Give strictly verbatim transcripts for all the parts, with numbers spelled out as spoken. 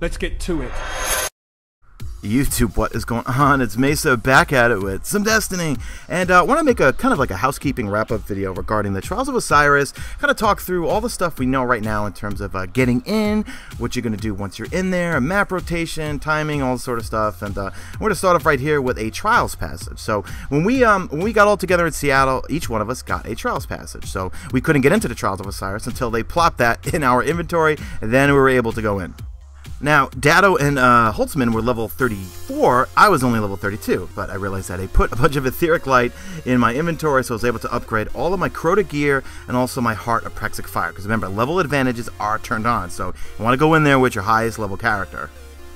Let's get to it. YouTube, what is going on? It's Mesa back at it with some Destiny, and I uh, want to make a kind of like a housekeeping wrap-up video regarding the Trials of Osiris, kind of talk through all the stuff we know right now in terms of uh, getting in, what you're going to do once you're in there, map rotation, timing, all sort of stuff. And uh, we're going to start off right here with a Trials Passage. So when we um, when we got all together in Seattle, each one of us got a Trials Passage, so we couldn't get into the Trials of Osiris until they plopped that in our inventory, and then we were able to go in. Now, Datto and uh, Holtzman were level thirty-four, I was only level thirty-two, but I realized that I put a bunch of Etheric Light in my inventory, so I was able to upgrade all of my Crota gear and also my Heart of Praxic Fire, because remember, level advantages are turned on, so you want to go in there with your highest level character.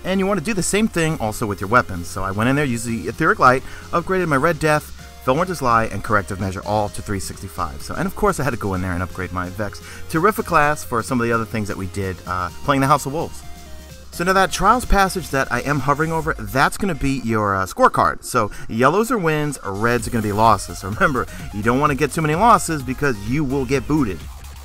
And you want to do the same thing also with your weapons, so I went in there, used the Etheric Light, upgraded my Red Death, Felwinter's Lie, and Corrective Measure, all to three sixty-five. So, and of course I had to go in there and upgrade my Vex Terrific class for some of the other things that we did uh, playing the House of Wolves. So now that Trials Passage that I am hovering over, that's going to be your uh, scorecard. So yellows are wins, reds are going to be losses. So remember, you don't want to get too many losses because you will get booted.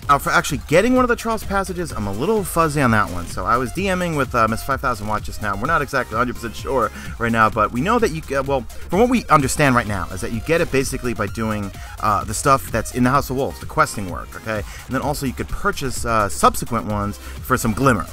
Now for actually getting one of the Trials Passages, I'm a little fuzzy on that one. So I was DMing with uh, Miss five thousand Watch just now. We're not exactly one hundred percent sure right now, but we know that you, uh, well, from what we understand right now, is that you get it basically by doing uh, the stuff that's in the House of Wolves, the questing work, okay? And then also you could purchase uh, subsequent ones for some glimmer.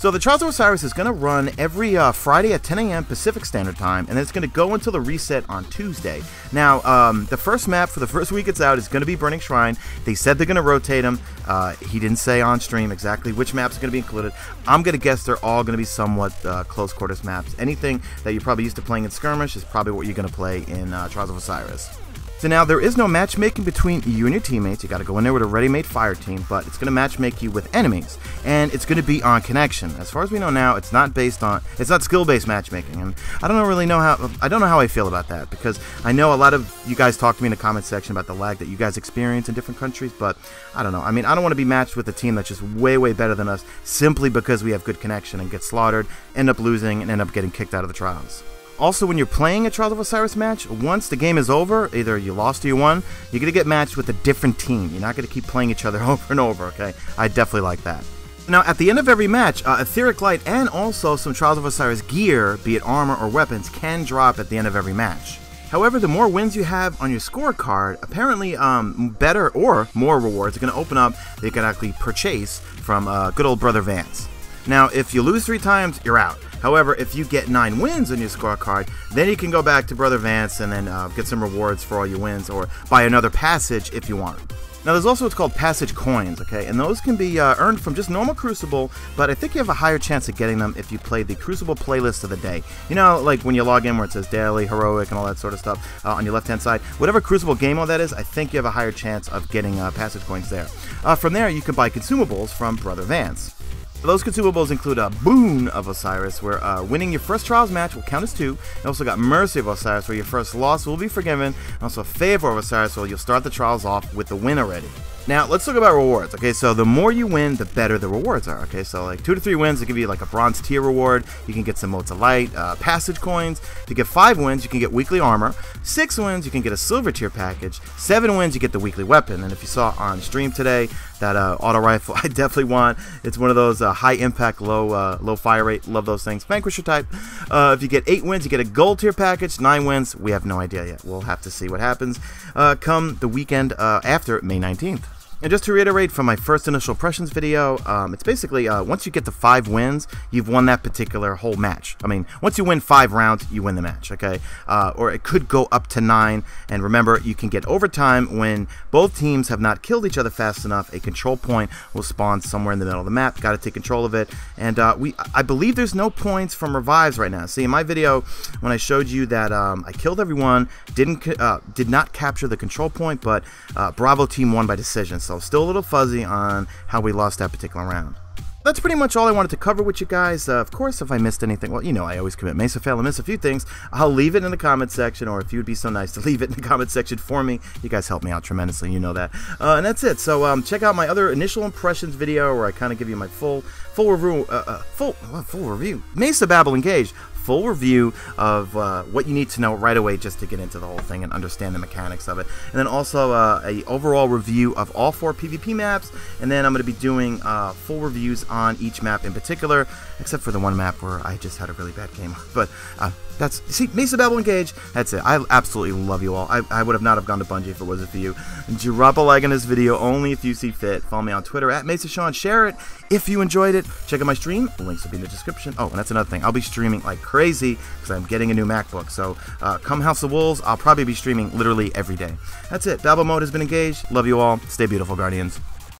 So the Trials of Osiris is going to run every uh, Friday at ten A M Pacific Standard Time, and it's going to go until the reset on Tuesday. Now, um, the first map for the first week it's out is going to be Burning Shrine. They said they're going to rotate them. Uh, he didn't say on stream exactly which maps are going to be included. I'm going to guess they're all going to be somewhat uh, close quarters maps. Anything that you're probably used to playing in Skirmish is probably what you're going to play in uh, Trials of Osiris. So now, there is no matchmaking between you and your teammates. You got to go in there with a ready-made fire team, but it's going to matchmake you with enemies, and it's going to be on connection. As far as we know now, it's not based on, it's not skill-based matchmaking, and I don't really know how, I don't know how I feel about that, because I know a lot of you guys talk to me in the comment section about the lag that you guys experience in different countries, but I don't know. I mean, I don't want to be matched with a team that's just way, way better than us simply because we have good connection and get slaughtered, end up losing, and end up getting kicked out of the trials. Also, when you're playing a Trials of Osiris match, once the game is over, either you lost or you won, you're going to get matched with a different team. You're not going to keep playing each other over and over, okay? I definitely like that. Now, at the end of every match, uh, Etheric Light and also some Trials of Osiris gear, be it armor or weapons, can drop at the end of every match. However, the more wins you have on your scorecard, apparently um, better or more rewards are going to open up that you can actually purchase from uh, good old Brother Vance. Now, if you lose three times, you're out. However, if you get nine wins on your scorecard, then you can go back to Brother Vance and then uh, get some rewards for all your wins, or buy another passage if you want. Now, there's also what's called Passage Coins, okay? And those can be uh, earned from just normal Crucible, but I think you have a higher chance of getting them if you play the Crucible playlist of the day. You know, like when you log in where it says Daily, Heroic, and all that sort of stuff uh, on your left-hand side. Whatever Crucible game mode that is, I think you have a higher chance of getting uh, Passage Coins there. Uh, from there, you can buy consumables from Brother Vance. Those consumables include a Boon of Osiris, where uh, winning your first Trials match will count as two. You also got Mercy of Osiris, where your first loss will be forgiven. And also Favor of Osiris, where you'll start the Trials off with the win already. Now, let's talk about rewards, okay? So the more you win, the better the rewards are, okay? So like two to three wins, it can be like a bronze tier reward. You can get some Motes of Light, uh, Passage Coins. If you get five wins, you can get weekly armor. Six wins, you can get a silver tier package. Seven wins, you get the weekly weapon. And if you saw on stream today, that uh, auto rifle, I definitely want. It's one of those uh, high impact, low uh, low fire rate, love those things. Vanquisher type. Uh, if you get eight wins, you get a gold tier package. Nine wins, we have no idea yet. We'll have to see what happens uh, come the weekend uh, after May nineteenth. And just to reiterate from my first initial impressions video, um, it's basically uh, once you get to five wins, you've won that particular whole match. I mean, once you win five rounds, you win the match, okay? Uh, or it could go up to nine. And remember, you can get overtime when both teams have not killed each other fast enough. A control point will spawn somewhere in the middle of the map. Got to take control of it. And uh, we, I believe there's no points from revives right now. See, in my video, when I showed you that um, I killed everyone, didn't uh, did not capture the control point, but uh, Bravo team won by decision. So still a little fuzzy on how we lost that particular round. That's pretty much all I wanted to cover with you guys. Uh, of course, if I missed anything, well, you know, I always commit Mesa fail and miss a few things. I'll leave it in the comment section, or if you'd be so nice to leave it in the comment section for me. You guys help me out tremendously, you know that. Uh, and that's it. So um, check out my other initial impressions video where I kind of give you my full, full review, uh, uh, full, well, full review, Mesa Babble Engage. full review of uh, what you need to know right away just to get into the whole thing and understand the mechanics of it. And then also uh, a overall review of all four PvP maps. And then I'm going to be doing uh, full reviews on each map in particular, except for the one map where I just had a really bad game. But uh, that's, see, Mesa Babylon Cage, that's it. I absolutely love you all. I, I would have not have gone to Bungie if it wasn't for you. Drop a like on this video only if you see fit. Follow me on Twitter at Mesa Sean. Share it if you enjoyed it. Check out my stream. Links will be in the description. Oh, and that's another thing. I'll be streaming like crazy because I'm getting a new MacBook. So uh, come House of Wolves, I'll probably be streaming literally every day. That's it. Babble mode has been engaged. Love you all. Stay beautiful, Guardians.